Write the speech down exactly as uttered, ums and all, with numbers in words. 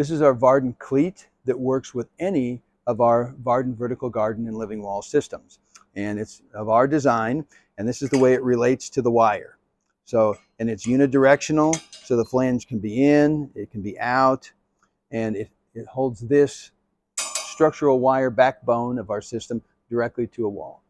This is our Varden cleat that works with any of our Varden vertical garden and living wall systems. And it's of our design, and this is the way it relates to the wire. So, and it's unidirectional, so the flange can be in, it can be out, and it, it holds this structural wire backbone of our system directly to a wall.